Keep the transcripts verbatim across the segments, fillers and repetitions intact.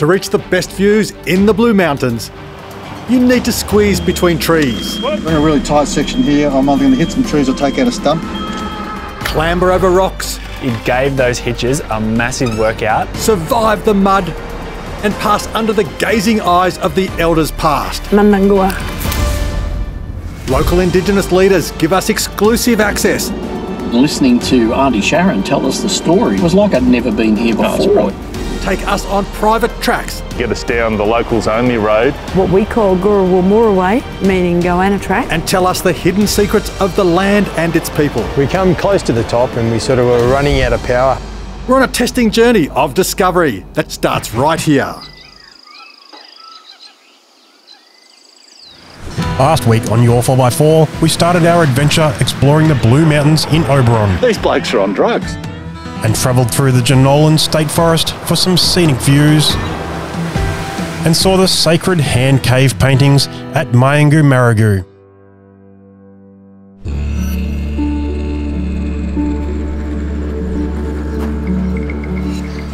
To reach the best views in the Blue Mountains, you need to squeeze between trees. We're in a really tight section here. I'm either going to hit some trees or take out a stump. Clamber over rocks. It gave those hitches a massive workout. Survive the mud and pass under the gazing eyes of the elders past. Nanangua. Local Indigenous leaders give us exclusive access. Listening to Aunty Sharon tell us the story, it was like I'd never been here before. Take us on private tracks. Get us down the locals only road. What we call Goorawoomuraway, meaning goanna track. And tell us the hidden secrets of the land and its people. We come close to the top and we sort of were running out of power. We're on a testing journey of discovery that starts right here. Last week on Your four by four, we started our adventure exploring the Blue Mountains in Oberon. These blokes are on drugs. And travelled through the Jenolan State Forest for some scenic views and saw the sacred hand cave paintings at Maiyingu Marragu.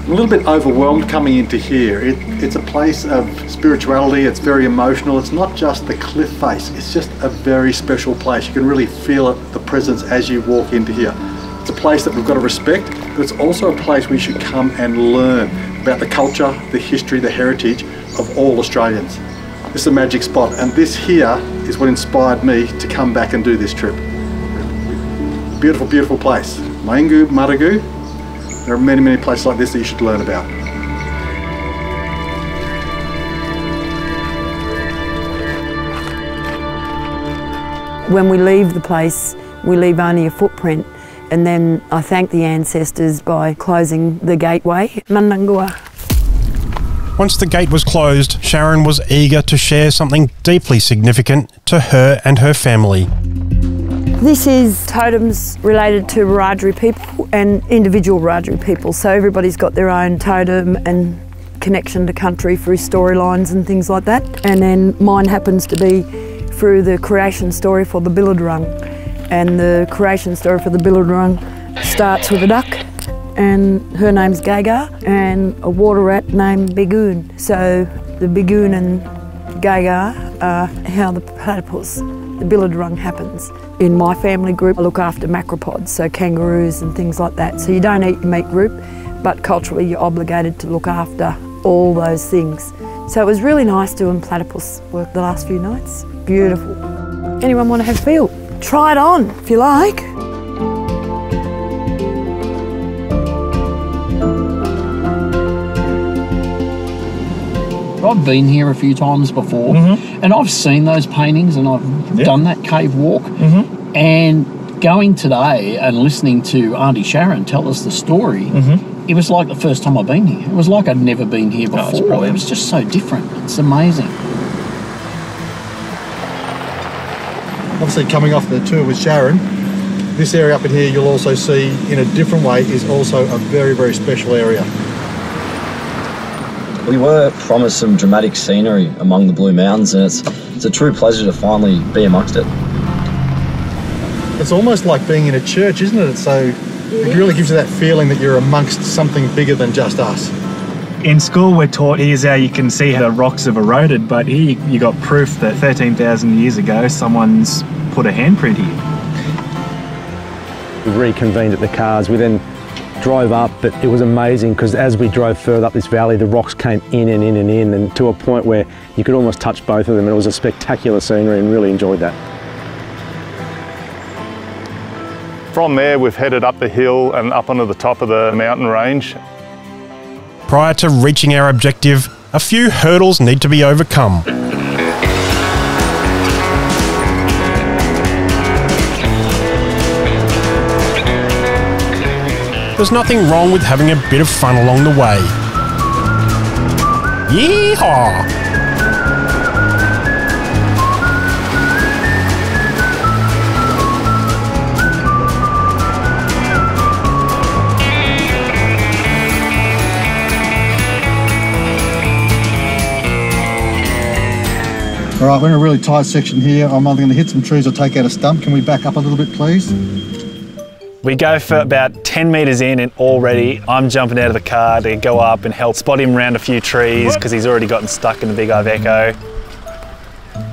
I'm a little bit overwhelmed coming into here. It, it's a place of spirituality, it's very emotional. It's not just the cliff face, it's just a very special place. You can really feel it, the presence as you walk into here. It's a place that we've got to respect, but it's also a place we should come and learn about the culture, the history, the heritage of all Australians. This is a magic spot, and this here is what inspired me to come back and do this trip. Beautiful, beautiful place. Maiyingu Marragu. There are many, many places like this that you should learn about. When we leave the place, we leave only a footprint. And then I thank the ancestors by closing the gateway. Nanangua. Once the gate was closed, Sharon was eager to share something deeply significant to her and her family. This is totems related to Radri people and individual Radri people. So everybody's got their own totem and connection to country through storylines and things like that. And then mine happens to be through the creation story for the billard rung. And the creation story for the billard rung starts with a duck, and her name's Gagar, and a water rat named Bigoon. So the Bigoon and Gagar are how the platypus, the billard rung, happens. In my family group, I look after macropods, so kangaroos and things like that. So you don't eat your meat group, but culturally you're obligated to look after all those things. So it was really nice doing platypus work the last few nights. Beautiful. Anyone want to have feel? Try it on, if you like. I've been here a few times before, mm-hmm. and I've seen those paintings and I've yeah. done that cave walk. Mm-hmm. And going today and listening to Aunty Sharon tell us the story, mm-hmm. it was like the first time I've been here. It was like I'd never been here before. Oh, it's brilliant. It was just so different. It's amazing. Obviously, coming off the tour with Sharon, this area up in here you'll also see in a different way is also a very, very special area. We were promised some dramatic scenery among the Blue Mountains, and it's, it's a true pleasure to finally be amongst it. It's almost like being in a church, isn't it? So it really gives you that feeling that you're amongst something bigger than just us. In school we're taught here's how you can see how the rocks have eroded, but here you got proof that thirteen thousand years ago someone's put a handprint here. We reconvened at the cars, we then drove up, but it was amazing because as we drove further up this valley the rocks came in and in and in and to a point where you could almost touch both of them, and it was a spectacular scenery and really enjoyed that. From there we've headed up the hill and up onto the top of the mountain range. Prior to reaching our objective, a few hurdles need to be overcome. There's nothing wrong with having a bit of fun along the way. Yeehaw! All right, we're in a really tight section here. I'm either going to hit some trees or take out a stump. Can we back up a little bit, please? We go for about ten meters in and already I'm jumping out of the car to go up and help spot him around a few trees because he's already gotten stuck in the big Iveco.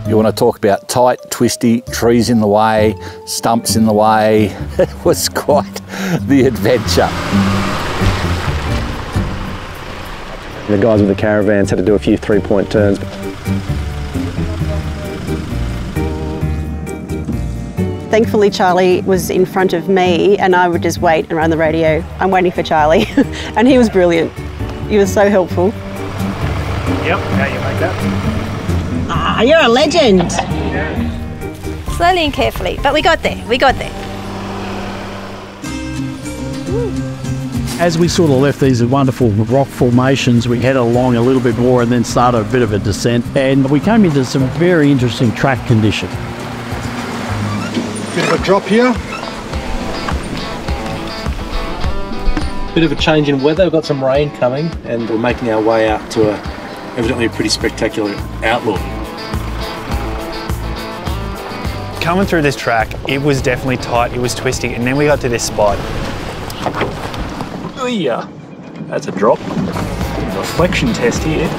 You want to talk about tight, twisty, trees in the way, stumps in the way. It was quite the adventure. The guys with the caravans had to do a few three-point turns. Thankfully, Charlie was in front of me and I would just wait and run the radio. I'm waiting for Charlie. And he was brilliant. He was so helpful. Yep, how you make that? Ah, you're a legend. Slowly and carefully, but we got there, we got there. As we sort of left these wonderful rock formations, we headed along a little bit more and then started a bit of a descent. And we came into some very interesting track condition. Bit of a drop here. Bit of a change in weather, we've got some rain coming and we're making our way out to a evidently a pretty spectacular outlook. Coming through this track, it was definitely tight, it was twisty, and then we got to this spot. Oh yeah, that's a drop. Reflection test here.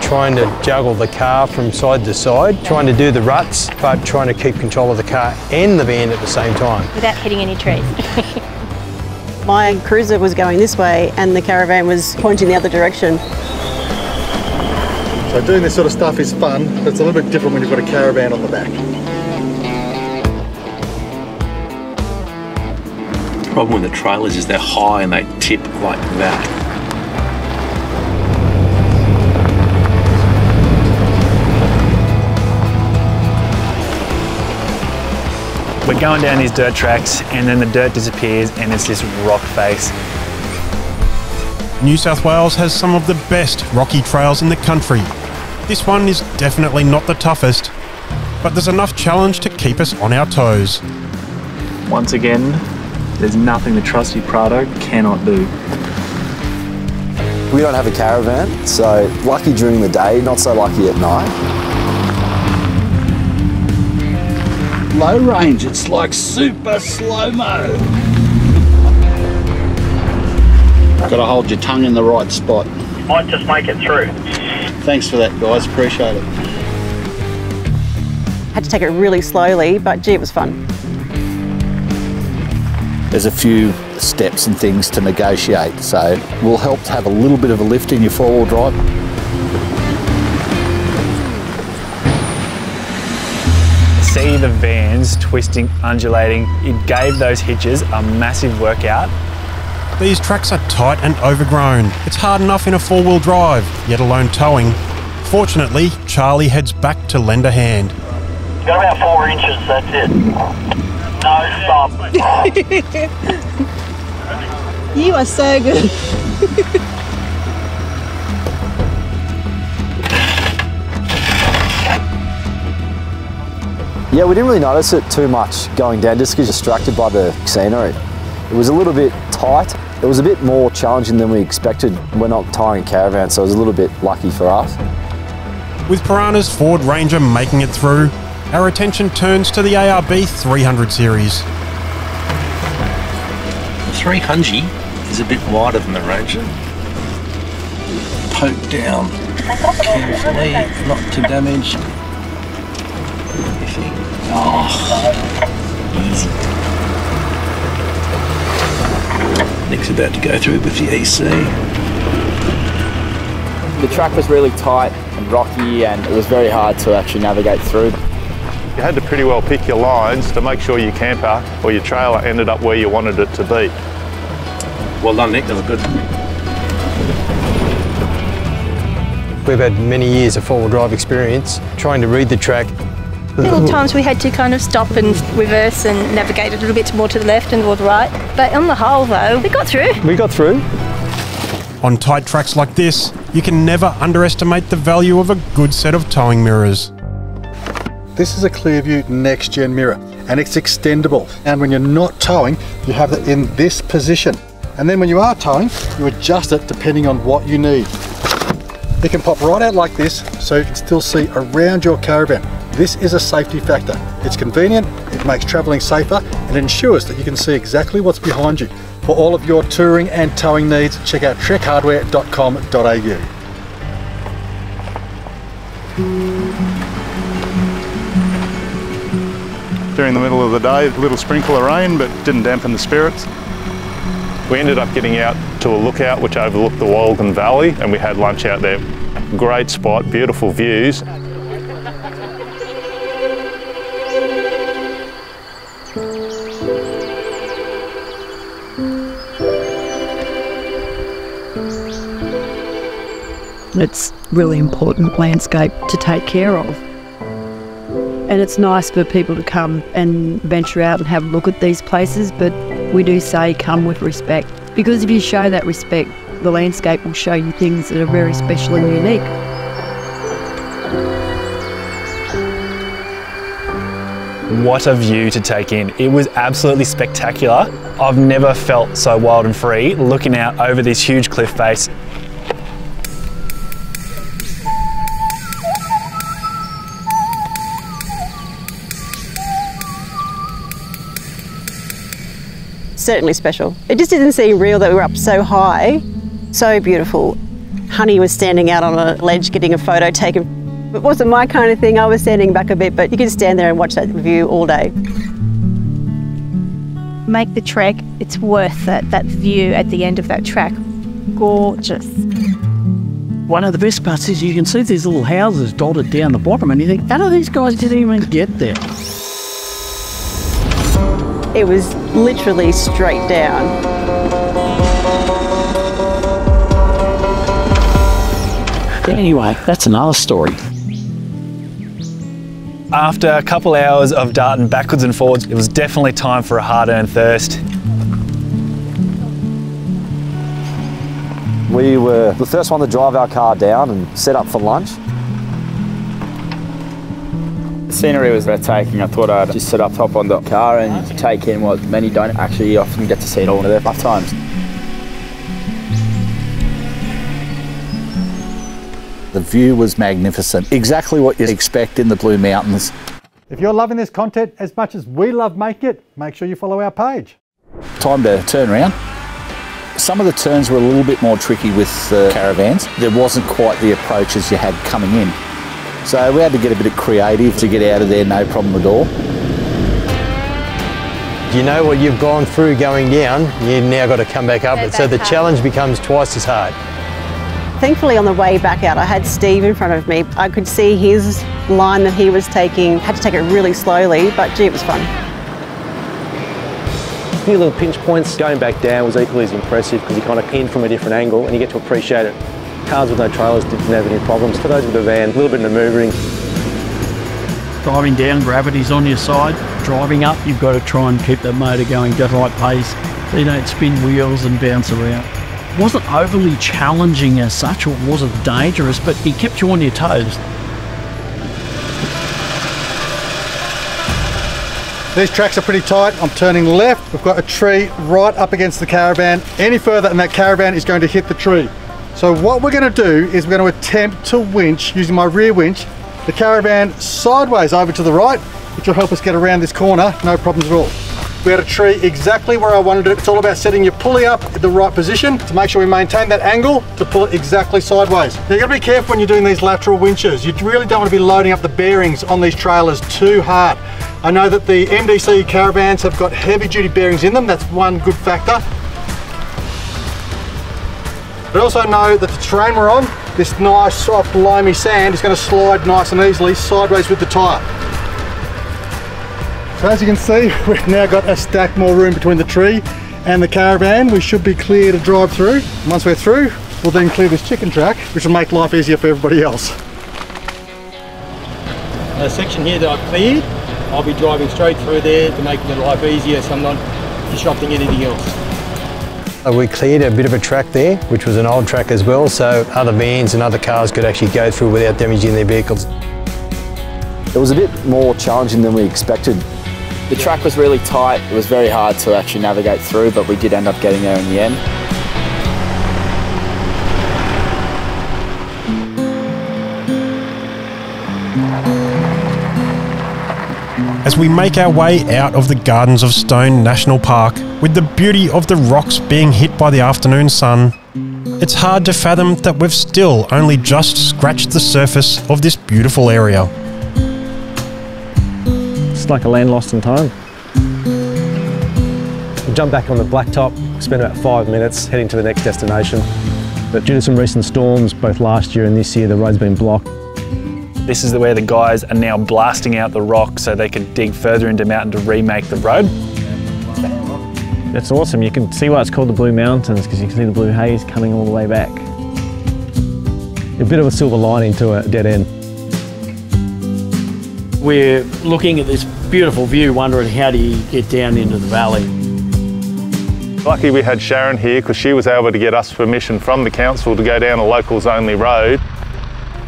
Trying to juggle the car from side to side, trying to do the ruts, but trying to keep control of the car and the van at the same time. Without hitting any trees. My cruiser was going this way and the caravan was pointing the other direction. So doing this sort of stuff is fun, but it's a little bit different when you've got a caravan on the back. The problem with the trailers is they're high and they tip like that. We're going down these dirt tracks and then the dirt disappears and it's this rock face. New South Wales has some of the best rocky trails in the country. This one is definitely not the toughest, but there's enough challenge to keep us on our toes. Once again, there's nothing the trusty Prado cannot do. We don't have a caravan, so lucky during the day, not so lucky at night. Low range, it's like super slow-mo. Gotta hold your tongue in the right spot. Might just make it through. Thanks for that, guys, appreciate it. Had to take it really slowly, but gee, it was fun. There's a few steps and things to negotiate, so we'll help to have a little bit of a lift in your four-wheel drive. See the vans twisting, undulating. It gave those hitches a massive workout. These tracks are tight and overgrown. It's hard enough in a four-wheel drive, yet alone towing. Fortunately, Charlie heads back to lend a hand. You've got about four inches, that's it. No, stop. You are so good. Yeah, we didn't really notice it too much going down just because you're distracted by the scenery. It was a little bit tight. It was a bit more challenging than we expected. We're not towing a caravan, so it was a little bit lucky for us. With Piranha's Ford Ranger making it through, our attention turns to the A R B three hundred series. The three hundred is a bit wider than the Ranger. Poke down carefully, not to damage. Oh, easy. Nick's about to go through with the E C. The track was really tight and rocky and it was very hard to actually navigate through. You had to pretty well pick your lines to make sure your camper or your trailer ended up where you wanted it to be. Well done, Nick, that was good. We've had many years of four-wheel drive experience trying to read the track. Little times we had to kind of stop and reverse and navigate a little bit more to the left and more to the right. But on the whole, though, we got through. We got through. On tight tracks like this, you can never underestimate the value of a good set of towing mirrors. This is a Clearview next-gen mirror, and it's extendable. And when you're not towing, you have it in this position. And then when you are towing, you adjust it depending on what you need. It can pop right out like this, so you can still see around your caravan. This is a safety factor. It's convenient, it makes travelling safer, and ensures that you can see exactly what's behind you. For all of your touring and towing needs, check out trek hardware dot com dot A U. During the middle of the day, a little sprinkle of rain, but didn't dampen the spirits. We ended up getting out to a lookout which overlooked the Wolgan Valley, and we had lunch out there. Great spot, beautiful views. It's really important landscape to take care of. And it's nice for people to come and venture out and have a look at these places, but we do say come with respect, because if you show that respect, the landscape will show you things that are very special and unique. What a view to take in. It was absolutely spectacular. I've never felt so wild and free looking out over this huge cliff face. Certainly special. It just didn't seem real that we were up so high. So beautiful. Honey was standing out on a ledge getting a photo taken. It wasn't my kind of thing. I was standing back a bit, but you could stand there and watch that view all day. Make the trek. It's worth it. That view at the end of that track. Gorgeous. One of the best parts is you can see these little houses dotted down the bottom and you think, how do these guys didn't even get there? It was literally straight down. Anyway, that's another story. After a couple hours of darting backwards and forwards, it was definitely time for a hard-earned thirst. We were the first one to drive our car down and set up for lunch. The scenery was breathtaking. I thought I'd just sit up top on the car and take in what many don't actually often get to see in all of their lifetimes. The view was magnificent. Exactly what you expect in the Blue Mountains. If you're loving this content as much as we love making it, make sure you follow our page. Time to turn around. Some of the turns were a little bit more tricky with the caravans. There wasn't quite the approach as you had coming in. So we had to get a bit of creative to get out of there, no problem at all. You know what you've gone through going down, you've now got to come back up, so the challenge becomes twice as hard. Thankfully on the way back out I had Steve in front of me. I could see his line that he was taking, had to take it really slowly, but gee, it was fun. A few little pinch points. Going back down was equally as impressive because you kind of in from a different angle and you get to appreciate it. Cars with no trailers didn't have any problems. For those with a van, a little bit of manoeuvring. Driving down, gravity's on your side. Driving up, you've got to try and keep the motor going at the right pace so you don't spin wheels and bounce around. It wasn't overly challenging as such, or it wasn't dangerous, but it kept you on your toes. These tracks are pretty tight. I'm turning left. We've got a tree right up against the caravan. Any further and that caravan is going to hit the tree. So what we're going to do is we're going to attempt to winch, using my rear winch, the caravan sideways over to the right, which will help us get around this corner, no problems at all. We had a tree exactly where I wanted it. It's all about setting your pulley up at the right position to make sure we maintain that angle to pull it exactly sideways. Now, you've got to be careful when you're doing these lateral winches. You really don't want to be loading up the bearings on these trailers too hard. I know that the M D C Caravans have got heavy duty bearings in them. That's one good factor. But also know that the terrain we're on, this nice, soft, loamy sand is going to slide nice and easily sideways with the tyre. So as you can see, we've now got a stack more room between the tree and the caravan. We should be clear to drive through. And once we're through, we'll then clear this chicken track, which will make life easier for everybody else. The section here that I've cleared, I'll be driving straight through there to make my life easier so I'm not disrupting anything else. We cleared a bit of a track there, which was an old track as well, so other vans and other cars could actually go through without damaging their vehicles. It was a bit more challenging than we expected. The track was really tight, it was very hard to actually navigate through, but we did end up getting there in the end. as we make our way out of the Gardens of Stone National Park, with the beauty of the rocks being hit by the afternoon sun, it's hard to fathom that we've still only just scratched the surface of this beautiful area. It's like a land lost in time. We jumped back on the blacktop, spent about five minutes heading to the next destination. But due to some recent storms, both last year and this year, the road's been blocked. This is where the guys are now blasting out the rock so they can dig further into the mountain to remake the road. That's awesome. You can see why it's called the Blue Mountains, because you can see the blue haze coming all the way back. A bit of a silver lining to a dead end. We're looking at this beautiful view, wondering how do you get down into the valley. Lucky we had Sharon here, because she was able to get us permission from the council to go down a locals only road.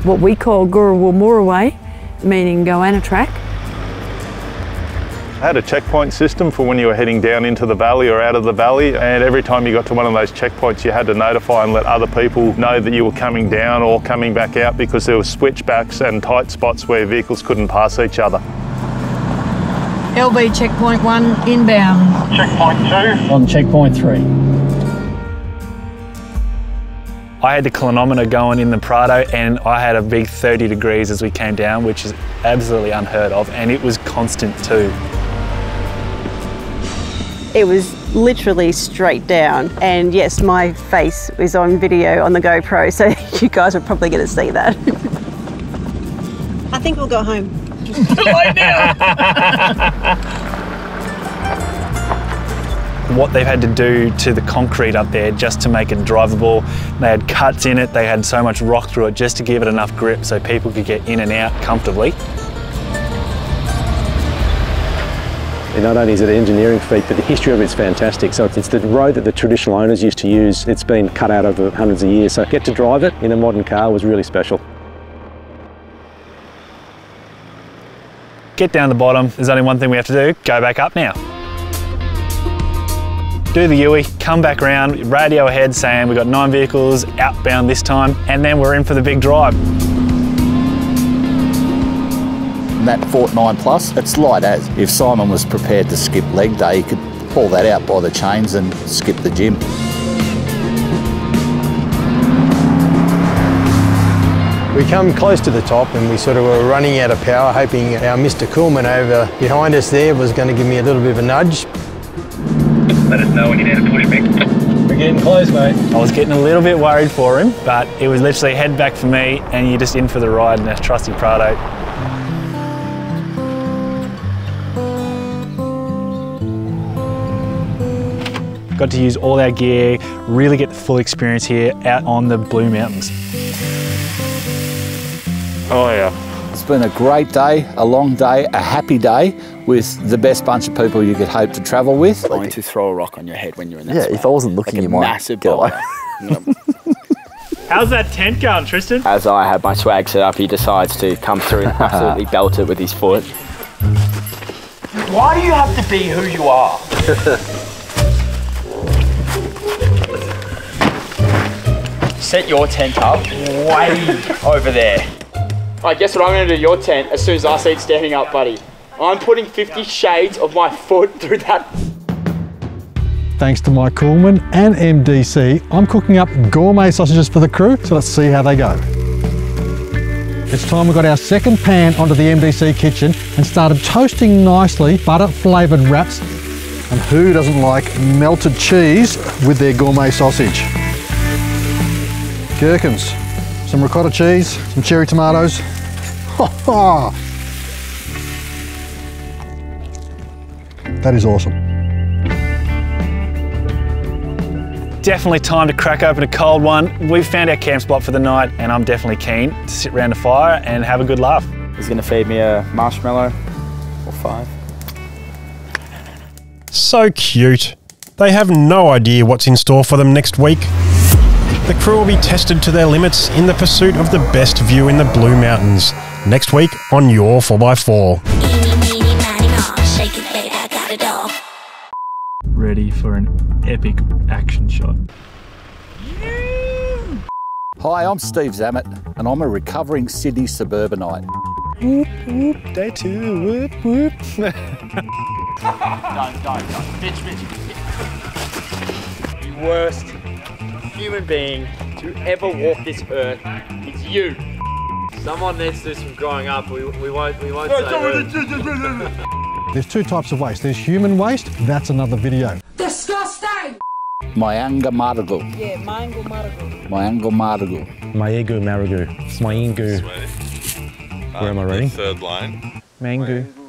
What we call Goorawoomuraway, meaning goanna track. I had a checkpoint system for when you were heading down into the valley or out of the valley, and every time you got to one of those checkpoints you had to notify and let other people know that you were coming down or coming back out, because there were switchbacks and tight spots where vehicles couldn't pass each other. L B checkpoint one inbound. Checkpoint two. On checkpoint three. I had the clinometer going in the Prado and I had a big thirty degrees as we came down, which is absolutely unheard of, and it was constant too. It was literally straight down, and yes, my face is on video on the GoPro, so you guys are probably going to see that. I think we'll go home. Right now! What they've had to do to the concrete up there just to make it drivable. They had cuts in it, they had so much rock through it just to give it enough grip so people could get in and out comfortably. And not only is it an engineering feat, but the history of it is fantastic. So it's the road that the traditional owners used to use. It's been cut out over hundreds of years, so to get to drive it in a modern car was really special. Get down the bottom, there's only one thing we have to do, go back up now. Do the U-ey, come back round, radio ahead saying we've got nine vehicles outbound this time, and then we're in for the big drive. That fortnight plus, it's light as. If Simon was prepared to skip leg day, he could pull that out by the chains and skip the gym. We come close to the top and we sort of were running out of power, hoping our Mister Coolman over behind us there was going to give me a little bit of a nudge. Let us know when you're down to twenty metres. We're getting close, mate. I was getting a little bit worried for him, but it was literally head back for me and you're just in for the ride in a trusty Prado. Got to use all our gear, really get the full experience here out on the Blue Mountains. Oh yeah. It's been a great day, a long day, a happy day, with the best bunch of people you could hope to travel with. It's going to throw a rock on your head when you're in that. Yeah, spot. If I wasn't looking, like you might massive get away. How's that tent going, Tristan? As I have my swag set up, he decides to come through and absolutely belt it with his foot. Why do you have to be who you are? Set your tent up way over there. I guess what I'm going to do to your tent as soon as I see it standing up, buddy. I'm putting fifty shades of my foot through that. Thanks to Mycoolman and M D C, I'm cooking up gourmet sausages for the crew, so let's see how they go. It's time we got our second pan onto the M D C kitchen and started toasting nicely butter-flavoured wraps. And who doesn't like melted cheese with their gourmet sausage? Gherkins, some ricotta cheese, some cherry tomatoes. Ha ha! That is awesome. Definitely time to crack open a cold one. We've found our camp spot for the night and I'm definitely keen to sit around the fire and have a good laugh. He's gonna feed me a marshmallow or five. So cute. They have no idea what's in store for them next week. The crew will be tested to their limits in the pursuit of the best view in the Blue Mountains. Next week on your four by four. Ready for an epic action shot. Yeah. Hi, I'm Steve Zammett and I'm a recovering Sydney suburbanite. Whoop, whoop, day two, whoop, whoop. Don't, don't, don't. Bitch, bitch. The worst human being to ever walk this earth is you. Someone needs to do some growing up. We, we won't, we won't say There's two types of waste. There's human waste. That's another video. Disgusting! Maiyingu Marragu. Yeah, Maiyingu Marragu. Maiyingu Marragu. Maiyingu Marragu. Maiyingu. Where am I reading? Third line. Mangu.